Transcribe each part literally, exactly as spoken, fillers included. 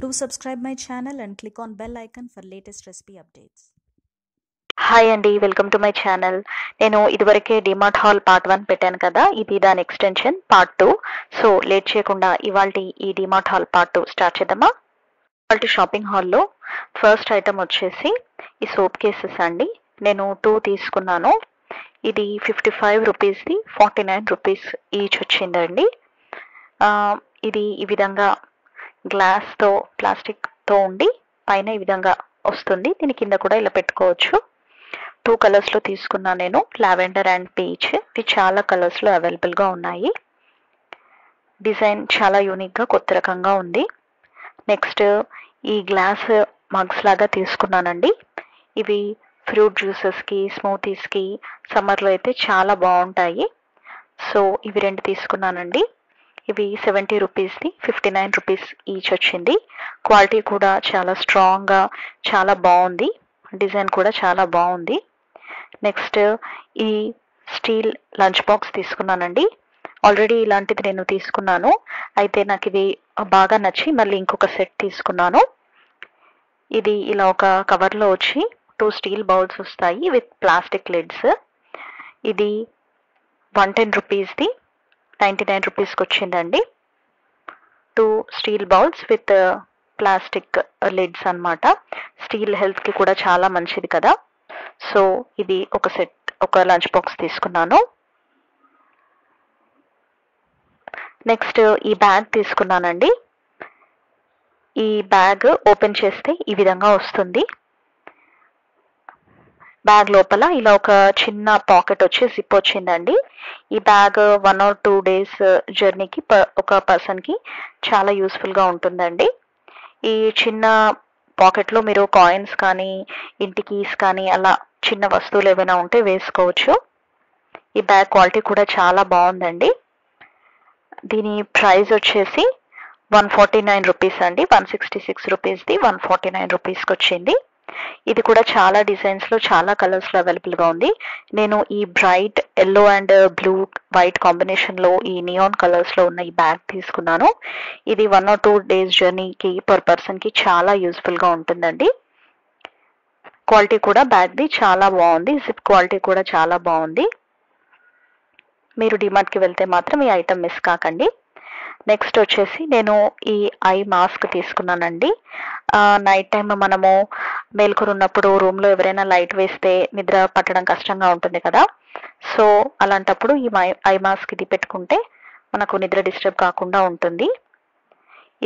Do subscribe my channel and click on bell icon for latest recipe updates. Hi Andy, welcome to my channel. నేను ఇదివరకే DMart haul part one పెట్టాను కదా, ఇది దాని extension part two. So late చేయకుండా ఇవాల్టి ఈ DMart haul part two start చేద్దామా. ఇవాల్టి షాపింగ్ హాల్లో ఫస్ట్ ఐటమ్ వచ్చేసి ఈ సోప్ కేసెస్ అండి. నేను టూ తీసుకున్నాను. ఇది ఫిఫ్టీ ఫైవ్ రూపీస్ది ఫార్టీ నైన్ రూపీస్ ఈచ్ వచ్చిందండి. ఇది ఈ విధంగా గ్లాస్తో ప్లాస్టిక్తో ఉండి పైన ఈ విధంగా వస్తుంది. దీని కింద కూడా ఇలా పెట్టుకోవచ్చు. టూ కలర్స్లో తీసుకున్నాను నేను, లావెండర్ అండ్ పీచ్. ఇవి చాలా కలర్స్లో అవైలబుల్గా ఉన్నాయి. డిజైన్ చాలా యూనిక్గా కొత్త రకంగా ఉంది. నెక్స్ట్ ఈ గ్లాస్ మగ్స్ లాగా తీసుకున్నానండి. ఇవి ఫ్రూట్ జ్యూసెస్కి, స్మూతీస్కి సమ్మర్లో అయితే చాలా బాగుంటాయి. సో ఇవి రెండు తీసుకున్నానండి. ఇవి సెవెంటీ రూపీస్ది ఫిఫ్టీ నైన్ రూపీస్ ఈచ్ వచ్చింది. క్వాలిటీ కూడా చాలా స్ట్రాంగ్గా చాలా బాగుంది. డిజైన్ కూడా చాలా బాగుంది. నెక్స్ట్ ఈ స్టీల్ లంచ్ బాక్స్ తీసుకున్నానండి. ఆల్రెడీ ఇలాంటిది నేను తీసుకున్నాను, అయితే నాకు ఇది బాగా నచ్చి మళ్ళీ ఇంకొక సెట్ తీసుకున్నాను. ఇది ఇలా ఒక కవర్లో వచ్చి టూ స్టీల్ బౌల్స్ వస్తాయి విత్ ప్లాస్టిక్ లిడ్స్. ఇది వన్ టెన్ రూపీస్ది నైంటీ నైన్ రూపీస్కి వచ్చిందండి. Two steel bowls with plastic lids అనమాట. స్టీల్ హెల్త్కి కూడా చాలా మంచిది కదా. సో ఇది ఒక సెట్, ఒక లంచ్ బాక్స్ తీసుకున్నాను. నెక్స్ట్ ఈ బ్యాగ్ తీసుకున్నానండి. ఈ బ్యాగ్ ఓపెన్ చేస్తే ఈ విధంగా వస్తుంది. బ్యాగ్ లోపల ఇలా ఒక చిన్న పాకెట్ వచ్చి జిప్ వచ్చిందండి. ఈ bag one or two days జర్నీకి ఒక పర్సన్కి చాలా యూస్ఫుల్గా ఉంటుందండి. ఈ చిన్న పాకెట్లో మీరు కాయిన్స్ కానీ, ఇంటి కీస్ కానీ అలా చిన్న వస్తువులు ఏమైనా ఉంటే వేసుకోవచ్చు. ఈ బ్యాగ్ క్వాలిటీ కూడా చాలా బాగుందండి. దీని ప్రైస్ వచ్చేసి వన్ ఫార్టీ నైన్ రూపీస్ అండి. వన్ సిక్స్టీ సిక్స్ రూపీస్ది వన్ ఫార్టీ నైన్ రూపీస్కి వచ్చింది. ఇది కూడా చాలా డిజైన్స్లో చాలా కలర్స్లో అవైలబుల్గా ఉంది. నేను ఈ bright yellow and blue white కాంబినేషన్లో ఈ నియాన్ కలర్స్లో ఉన్న ఈ బ్యాగ్ తీసుకున్నాను. ఇది వన్ ఆర్ టూ డేస్ జర్నీకి పర్ పర్సన్కి చాలా యూస్ఫుల్గా ఉంటుందండి. క్వాలిటీ కూడా బ్యాగ్ది చాలా బాగుంది. జిప్ క్వాలిటీ కూడా చాలా బాగుంది. మీరు డిమార్ట్కి వెళ్తే మాత్రం ఈ ఐటమ్ మిస్ కాకండి. నెక్స్ట్ వచ్చేసి నేను ఈ ఐ మాస్క్ తీసుకున్నానండి. నైట్ టైం మనము మేల్కొని ఉన్నప్పుడు రూమ్లో ఎవరైనా లైట్ వేస్తే నిద్ర పట్టడం కష్టంగా ఉంటుంది కదా. సో అలాంటప్పుడు ఈ ఐ మాస్క్ ఇది పెట్టుకుంటే మనకు నిద్ర డిస్టర్బ్ కాకుండా ఉంటుంది.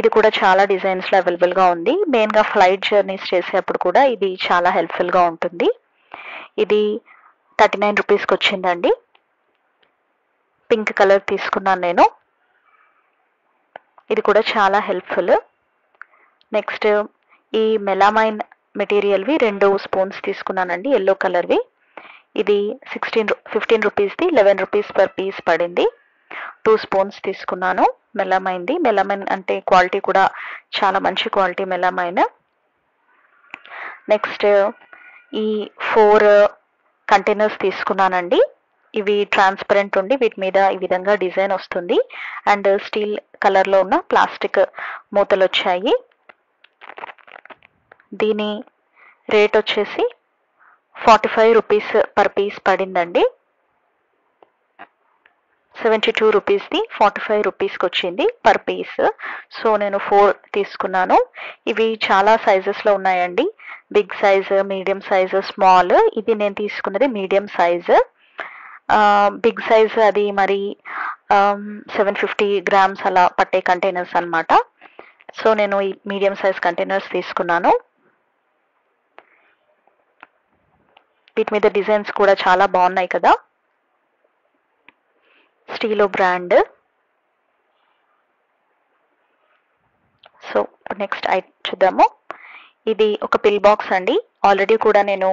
ఇది కూడా చాలా డిజైన్స్లో అవైలబుల్గా ఉంది. మెయిన్గా ఫ్లైట్ జర్నీస్ చేసేటప్పుడు కూడా ఇది చాలా హెల్ప్ఫుల్గా ఉంటుంది. ఇది థర్టీ నైన్ రూపీస్కి వచ్చిందండి. పింక్ కలర్ తీసుకున్నాను నేను. ఇది కూడా చాలా హెల్ప్ఫుల్. నెక్స్ట్ ఈ మెలామైన్ మెటీరియల్వి రెండు స్పూన్స్ తీసుకున్నానండి, ఎల్లో కలర్వి. ఇది సిక్స్టీన్ ఫిఫ్టీన్ రూపీస్ది లెవెన్ రూపీస్ పర్ పీస్ పడింది. టూ స్పూన్స్ తీసుకున్నాను మెలామైన్ది. మెలామైన్ అంటే క్వాలిటీ కూడా చాలా మంచి క్వాలిటీ మెలామైన్. నెక్స్ట్ ఈ ఫోర్ కంటైనర్స్ తీసుకున్నానండి. ఇవి ట్రాన్స్పరెంట్ ఉండి వీటి మీద ఈ విధంగా డిజైన్ వస్తుంది అండ్ స్టీల్ కలర్లో ఉన్న ప్లాస్టిక్ మూతలు వచ్చాయి. దీని రేట్ వచ్చేసి forty five rupees per piece పడిందండి. సెవెంటీ టూ రూపీస్ది ఫార్టీ ఫైవ్ రూపీస్కి వచ్చింది పర్ పీస్. సో నేను ఫోర్ తీసుకున్నాను. ఇవి చాలా సైజెస్లో ఉన్నాయండి. Big size, medium size, small. ఇది నేను తీసుకున్నది మీడియం సైజు. బిగ్ సైజ్ అది మరి సెవెన్ ఫిఫ్టీ గ్రామ్స్ అలా పట్టే కంటైనర్స్ అనమాట. సో నేను ఈ మీడియం సైజ్ కంటైనర్స్ తీసుకున్నాను. వీటి మీద డిజైన్స్ కూడా చాలా బాగున్నాయి కదా. Steelo brand. సో నెక్స్ట్ ఐ చూద్దాము. ఇది ఒక పిల్ బాక్స్ అండి. ఆల్రెడీ కూడా నేను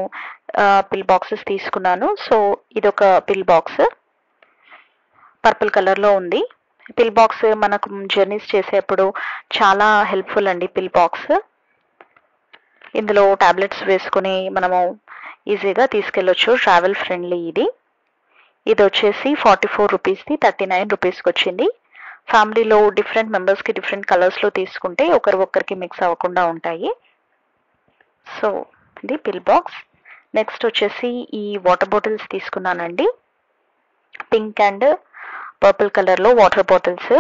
పిల్ బాక్సెస్ తీసుకున్నాను. సో ఇదొక పిల్ బాక్స్ పర్పుల్ కలర్లో ఉంది. పిల్ బాక్స్ మనకు జర్నీస్ చేసేప్పుడు చాలా హెల్ప్ఫుల్ అండి. పిల్ బాక్స్ ఇందులో టాబ్లెట్స్ వేసుకుని మనము ఈజీగా తీసుకెళ్ళొచ్చు, ట్రావెల్ ఫ్రెండ్లీ ఇది. ఇది వచ్చేసి ఫార్టీ ఫోర్ రూపీస్ది థర్టీ నైన్ రూపీస్కి వచ్చింది. ఫ్యామిలీలో డిఫరెంట్ మెంబర్స్కి డిఫరెంట్ కలర్స్లో తీసుకుంటే ఒకరి ఒక్కరికి మిక్స్ అవ్వకుండా ఉంటాయి. సో ఇది పిల్ బాక్స్. నెక్స్ట్ వచ్చేసి ఈ వాటర్ బాటిల్స్ తీసుకున్నానండి, పింక్ అండ్ పర్పుల్ కలర్లో వాటర్ బాటిల్స్.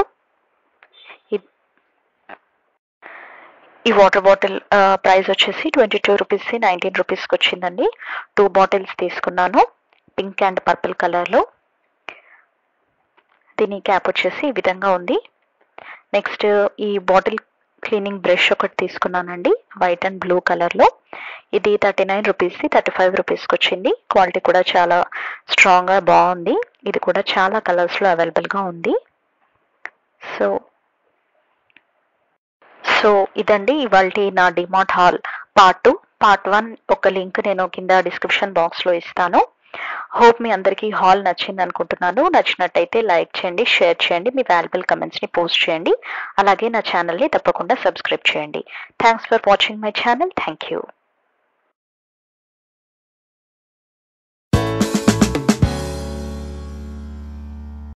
ఈ వాటర్ బాటిల్ ప్రైస్ వచ్చేసి ట్వంటీ టూ రూపీస్ నైన్టీన్ రూపీస్కి వచ్చిందండి. టూ బాటిల్స్ తీసుకున్నాను పింక్ అండ్ పర్పుల్ కలర్లో. దీని క్యాప్ వచ్చేసి ఈ విధంగా ఉంది. నెక్స్ట్ ఈ బాటిల్ క్లీనింగ్ బ్రష్ ఒకటి తీసుకున్నానండి, వైట్ అండ్ బ్లూ కలర్లో. ఇది థర్టీ నైన్ రూపీస్ది థర్టీ ఫైవ్ రూపీస్కి వచ్చింది. క్వాలిటీ కూడా చాలా స్ట్రాంగ్గా బాగుంది. ఇది కూడా చాలా కలర్స్లో అవైలబుల్గా ఉంది. సో సో ఇదండి ఇవాళ నా DMart haul part two. Part one ఒక లింక్ నేను కింద డిస్క్రిప్షన్ బాక్స్లో ఇస్తాను. హోప్ మీ అందరికీ హాల్ నచ్చింది అనుకుంటున్నాను. నచ్చినట్టయితే లైక్ చేయండి, షేర్ చేయండి, మీ వాల్యుబుల్ కమెంట్స్ని పోస్ట్ చేయండి. అలాగే నా ఛానల్ని తప్పకుండా సబ్స్క్రైబ్ చేయండి. Thanks for watching my channel. Thank you.